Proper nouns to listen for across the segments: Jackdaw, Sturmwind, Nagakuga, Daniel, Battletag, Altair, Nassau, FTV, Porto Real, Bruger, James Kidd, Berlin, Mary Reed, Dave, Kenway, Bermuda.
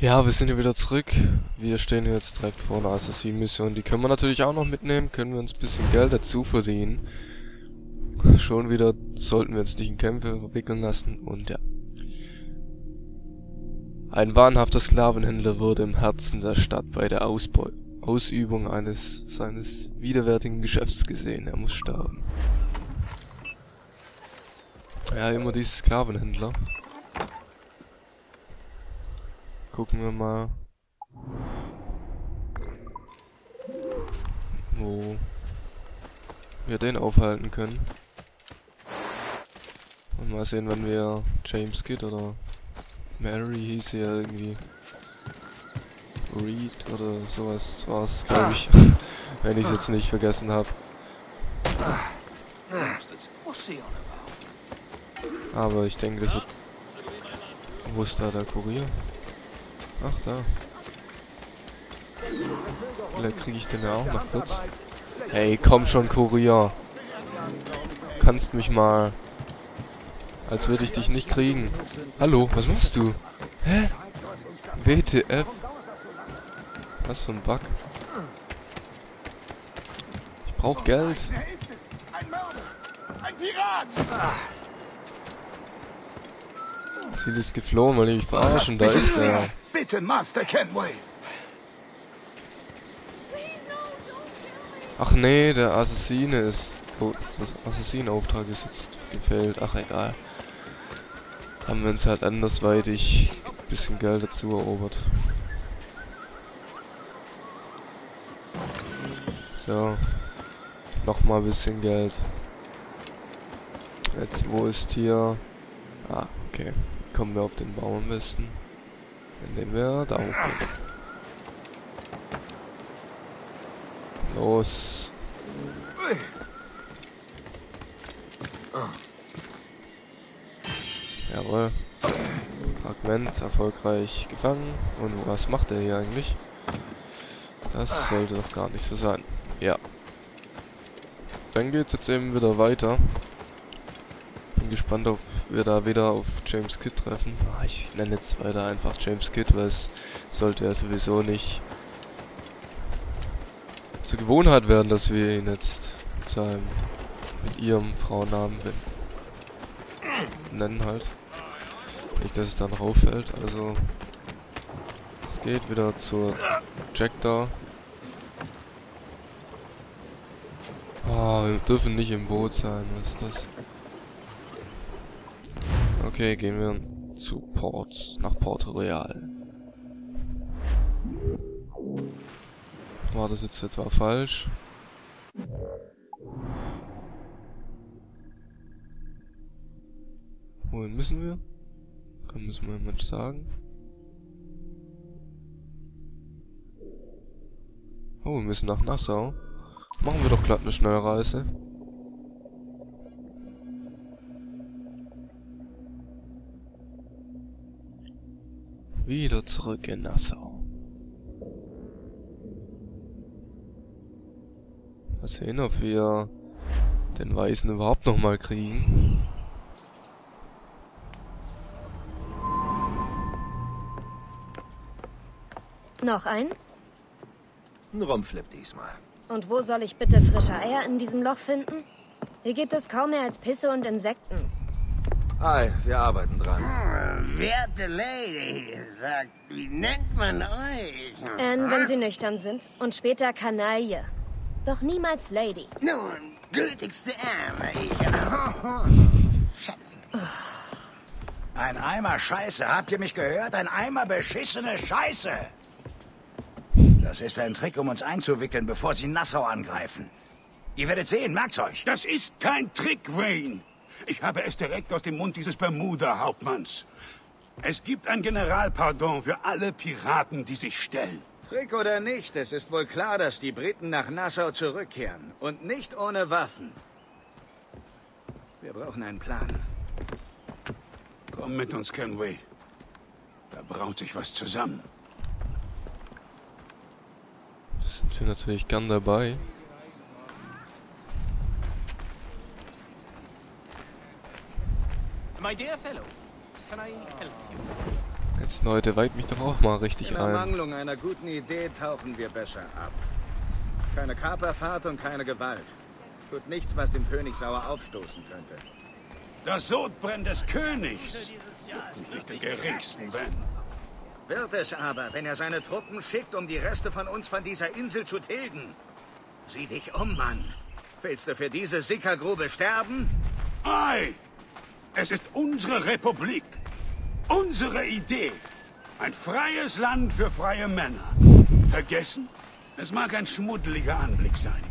Ja, wir sind hier wieder zurück. Wir stehen hier jetzt direkt vor einer Assassin-Mission. Die können wir natürlich auch noch mitnehmen. Können wir uns ein bisschen Geld dazu verdienen. Schon wieder sollten wir uns nicht in Kämpfe verwickeln lassen. Und ja. Ein wahnhafter Sklavenhändler wurde im Herzen der Stadt bei der Ausübung seines widerwärtigen Geschäfts gesehen. Er muss sterben. Ja, immer diese Sklavenhändler. Gucken wir mal, wo wir den aufhalten können. Und mal sehen, wenn wir James Kidd oder Mary hieß sie ja irgendwie. Reed oder sowas war es, glaube ich. Wenn ich es jetzt nicht vergessen habe. Aber ich denke, das wird... Wo ist da der Kurier? Ach, da. Vielleicht kriege ich den ja auch noch kurz. Hey, komm schon, Kurier. Kannst mich mal... Als würde ich dich nicht kriegen. Hallo, was machst du? Hä? WTF? Was für ein Bug? Ich brauche Geld. Ziel ist geflohen, weil ich verarschen. Da ist er. Bitte, Master Kenway. Ach nee, der Assassine ist... Oh, das Assassinen-Auftrag ist jetzt gefällt. Ach, egal. Haben wir uns halt andersweitig ein bisschen Geld dazu erobert. So. Nochmal ein bisschen Geld. Jetzt, wo ist hier... Ah, okay. Kommen wir auf den Baum am besten. Indem wir da hochgehen. Los. Jawohl. Fragment erfolgreich gefangen. Und was macht er hier eigentlich? Das sollte doch gar nicht so sein. Ja. Dann geht's jetzt eben wieder weiter. Bin gespannt, ob wir da wieder auf James Kidd treffen. Ich nenne jetzt weiter einfach James Kidd, weil es sollte ja sowieso nicht zur Gewohnheit werden, dass wir ihn jetzt mit ihrem Frauennamen nennen halt. Nicht, dass es dann rauffällt. Also es geht wieder zur Jackdaw. Oh, wir dürfen nicht im Boot sein, was ist das? Okay, gehen wir zu Porto Real. War das jetzt etwa falsch? Wohin müssen wir? Kann müssen wir jemand sagen? Oh, wir müssen nach Nassau. Machen wir doch glatt eine Schnellreise. Wieder zurück in Nassau. Mal sehen, ob wir den Weißen überhaupt nochmal kriegen. Noch einen? Ein Rumpflip diesmal. Und wo soll ich bitte frische Eier in diesem Loch finden? Hier gibt es kaum mehr als Pisse und Insekten. Hi, wir arbeiten dran. Werte Lady, sagt, wie nennt man euch? Wenn Sie nüchtern sind und später Kanaille. Doch niemals Lady. Nun, gütigste Ärme, Scheiße. Ein Eimer Scheiße, habt ihr mich gehört? Ein Eimer beschissene Scheiße. Das ist ein Trick, um uns einzuwickeln, bevor sie Nassau angreifen. Ihr werdet sehen, merkt's euch. Das ist kein Trick, Wayne. Ich habe es direkt aus dem Mund dieses Bermuda-Hauptmanns. Es gibt ein Generalpardon für alle Piraten, die sich stellen. Trick oder nicht, es ist wohl klar, dass die Briten nach Nassau zurückkehren. Und nicht ohne Waffen. Wir brauchen einen Plan. Komm mit uns, Kenway. Da braut sich was zusammen. Sind wir natürlich gern dabei. My dear fellow, can I help you? Jetzt, Leute, weib mich doch auch mal richtig ein. In Ermangelung einer guten Idee tauchen wir besser ab. Keine Kaperfahrt und keine Gewalt. Tut nichts, was dem König sauer aufstoßen könnte. Das Sodbrennen des Königs! Nicht den geringsten, Ben. Wird es aber, wenn er seine Truppen schickt, um die Reste von uns von dieser Insel zu tilgen. Sieh dich um, Mann. Willst du für diese Sickergrube sterben? Ei! Es ist unsere Republik. Unsere Idee. Ein freies Land für freie Männer. Vergessen? Es mag ein schmuddeliger Anblick sein.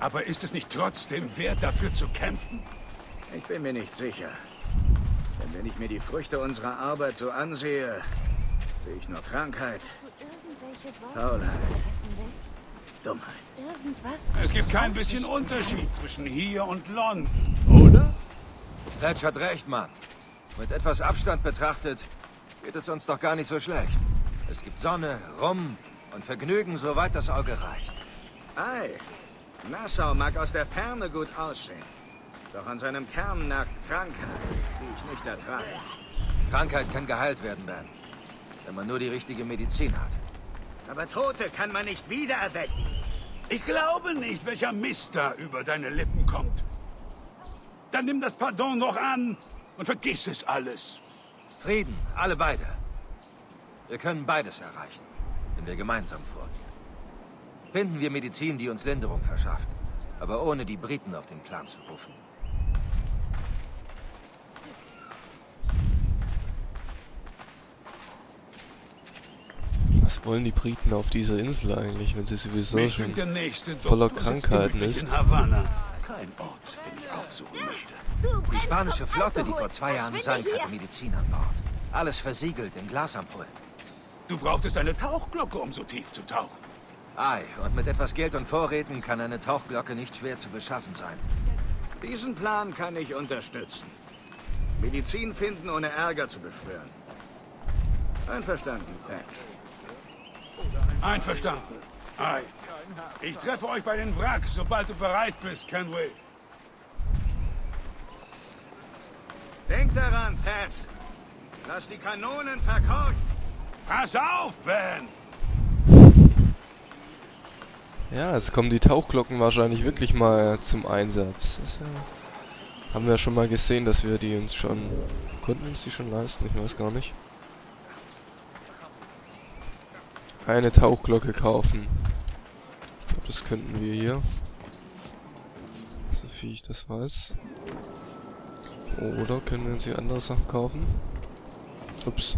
Aber ist es nicht trotzdem wert, dafür zu kämpfen? Ich bin mir nicht sicher. Denn wenn ich mir die Früchte unserer Arbeit so ansehe, sehe ich nur Krankheit, Faulheit, Dummheit. Es gibt kein bisschen Unterschied zwischen hier und London, oder? Thatch hat recht, Mann. Mit etwas Abstand betrachtet geht es uns doch gar nicht so schlecht. Es gibt Sonne, Rum und Vergnügen, soweit das Auge reicht. Ei, Nassau mag aus der Ferne gut aussehen, doch an seinem Kern nagt Krankheit, die ich nicht ertrage. Krankheit kann geheilt werden, Ben. Wenn man nur die richtige Medizin hat. Aber Tote kann man nicht wiedererwecken. Ich glaube nicht, welcher Mist da über deine Lippen kommt. Dann nimm das Pardon noch an und vergiss es alles. Frieden, alle beide. Wir können beides erreichen, wenn wir gemeinsam vorgehen. Finden wir Medizin, die uns Linderung verschafft, aber ohne die Briten auf den Plan zu rufen. Was wollen die Briten auf dieser Insel eigentlich, wenn sie sowieso schon voller Krankheiten ist? Kein Ort, den ich aufsuchen möchte. Die spanische Flotte, die vor 2 Jahren sank, hatte Medizin an Bord. Alles versiegelt in Glasampullen. Du brauchtest eine Tauchglocke, um so tief zu tauchen. Ei, und mit etwas Geld und Vorräten kann eine Tauchglocke nicht schwer zu beschaffen sein. Diesen Plan kann ich unterstützen. Medizin finden, ohne Ärger zu beschwören. Einverstanden, Thatch. Einverstanden. Ei. Ich treffe euch bei den Wracks, sobald du bereit bist, Kenway. Denk daran, Thatch. Lass die Kanonen verkorken. Pass auf, Ben! Ja, jetzt kommen die Tauchglocken wahrscheinlich wirklich mal zum Einsatz. Das, haben wir ja schon mal gesehen, dass wir die uns schon... Konnten uns die schon leisten? Ich weiß gar nicht. Eine Tauchglocke kaufen. Ich glaube, das könnten wir hier. So viel ich das weiß. Oder können wir uns hier andere Sachen kaufen? Ups.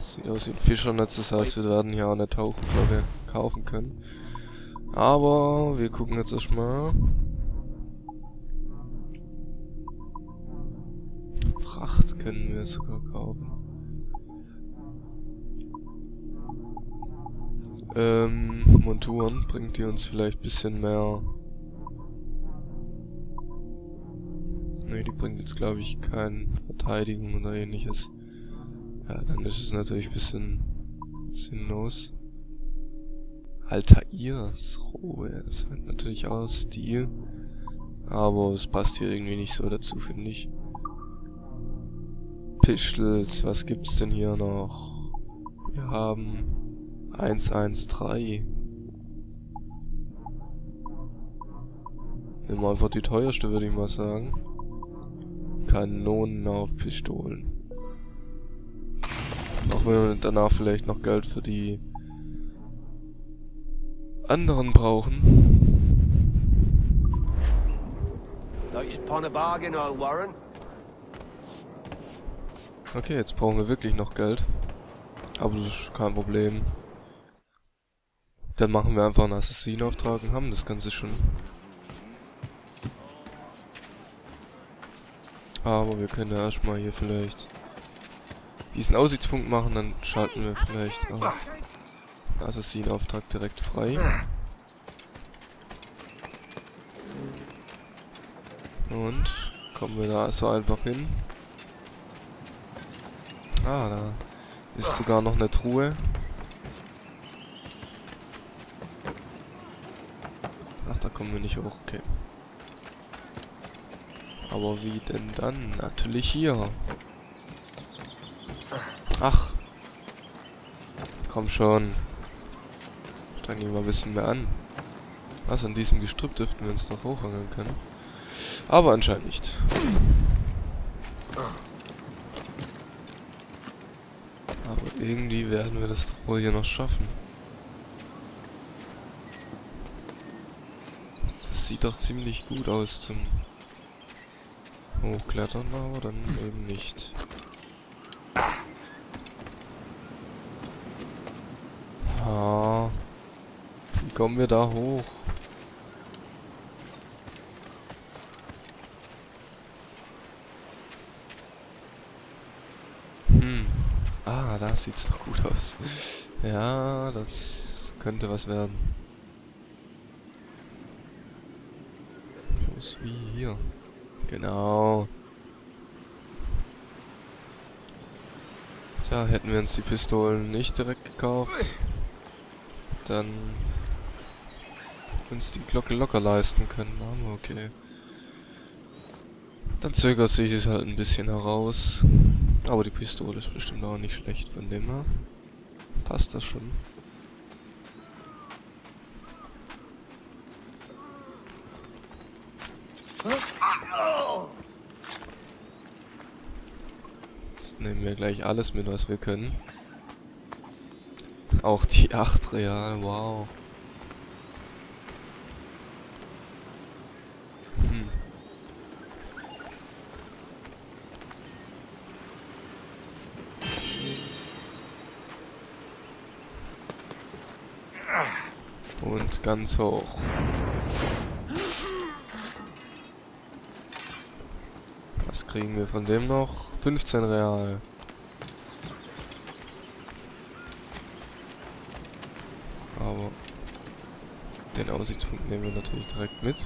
Sieht aus wie ein Fischernetz, das heißt, wir werden hier auch eine Tauchglocke kaufen können. Aber wir gucken jetzt erstmal. Fracht können wir sogar kaufen. Monturen bringt die uns vielleicht ein bisschen mehr. Ne, die bringt jetzt glaube ich keine Verteidigung oder ähnliches. Ja, dann ist es natürlich ein bisschen sinnlos. Altairs Rohe, das fällt natürlich auch Stil. Aber es passt hier irgendwie nicht so dazu, finde ich. Pischels, was gibt's denn hier noch? Wir haben 113. Nehmen wir einfach die teuerste, würde ich mal sagen. Kanonen auf Pistolen. Auch wenn wir danach vielleicht noch Geld für die anderen brauchen. Okay, jetzt brauchen wir wirklich noch Geld. Aber das ist kein Problem. Dann machen wir einfach einen Assassinen-Auftrag und haben das Ganze schon. Aber wir können ja erstmal hier vielleicht diesen Aussichtspunkt machen, dann schalten wir vielleicht auf. Assassinen-Auftrag direkt frei. Und kommen wir da so einfach hin. Ah, da ist sogar noch eine Truhe. Ach, da kommen wir nicht hoch, okay. Aber wie denn dann? Natürlich hier. Ach. Komm schon. Strengen wir mal ein bisschen mehr an. Was, an diesem Gestrüpp dürften wir uns noch hochhangeln können. Aber anscheinend nicht. Aber irgendwie werden wir das wohl hier noch schaffen. Das sieht doch ziemlich gut aus zum Hochklettern, aber dann eben nicht. Ah, wie kommen wir da hoch? Ah, da sieht's doch gut aus. Ja, das könnte was werden. Bloß wie hier. Genau. Tja, hätten wir uns die Pistolen nicht direkt gekauft, dann uns die Glocke locker leisten können. Aber okay. Dann zögert sich es halt ein bisschen heraus. Aber die Pistole ist bestimmt auch nicht schlecht, von dem her passt das schon. Jetzt nehmen wir gleich alles mit, was wir können. Auch die 8 Real, wow. Und ganz hoch. Was kriegen wir von dem noch? 15 Real. Aber den Aussichtspunkt nehmen wir natürlich direkt mit.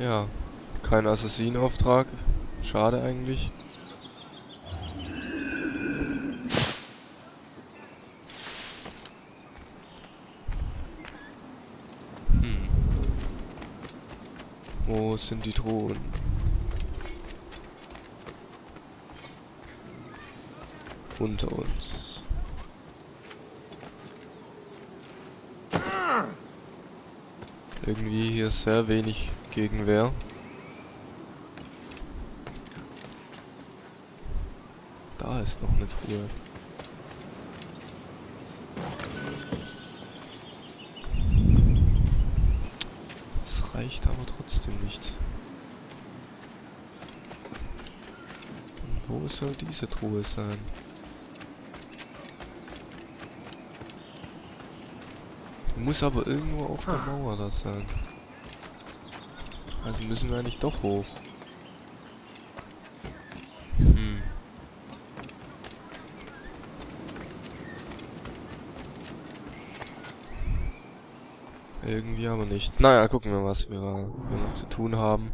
Ja, kein Assassinenauftrag. Schade eigentlich. Wo sind die Drohnen? Unter uns. Irgendwie hier sehr wenig Gegenwehr. Da ist noch eine Truhe. Das reicht aber trotzdem nicht. Und wo soll diese Truhe sein? Muss aber irgendwo auf der Mauer da sein. Also müssen wir eigentlich doch hoch. Irgendwie aber nicht. Naja, gucken wir, was wir noch zu tun haben.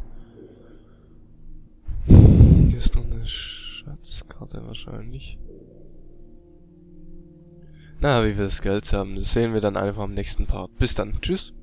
Hier ist noch eine Schatzkarte wahrscheinlich. Na, wie wir das Geld haben, das sehen wir dann einfach im nächsten Part. Bis dann. Tschüss.